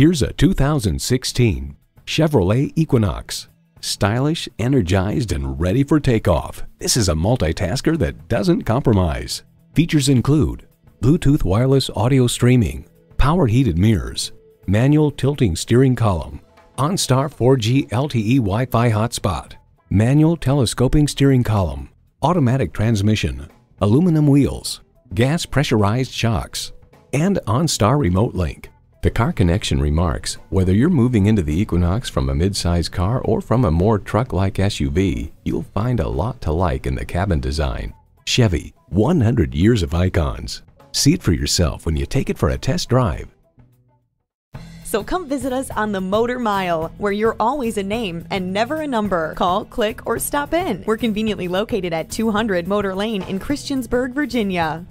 Here's a 2016 Chevrolet Equinox. Stylish, energized, and ready for takeoff, this is a multitasker that doesn't compromise. Features include Bluetooth wireless audio streaming, power heated mirrors, manual tilting steering column, OnStar 4G LTE Wi-Fi hotspot, manual telescoping steering column, automatic transmission, aluminum wheels, gas pressurized shocks, and OnStar remote link. The Car Connection remarks, whether you're moving into the Equinox from a mid-size car or from a more truck-like SUV, you'll find a lot to like in the cabin design. Chevy, 100 years of icons. See it for yourself when you take it for a test drive. So come visit us on the Motor Mile, where you're always a name and never a number. Call, click, or stop in. We're conveniently located at 200 Motor Lane in Christiansburg, Virginia.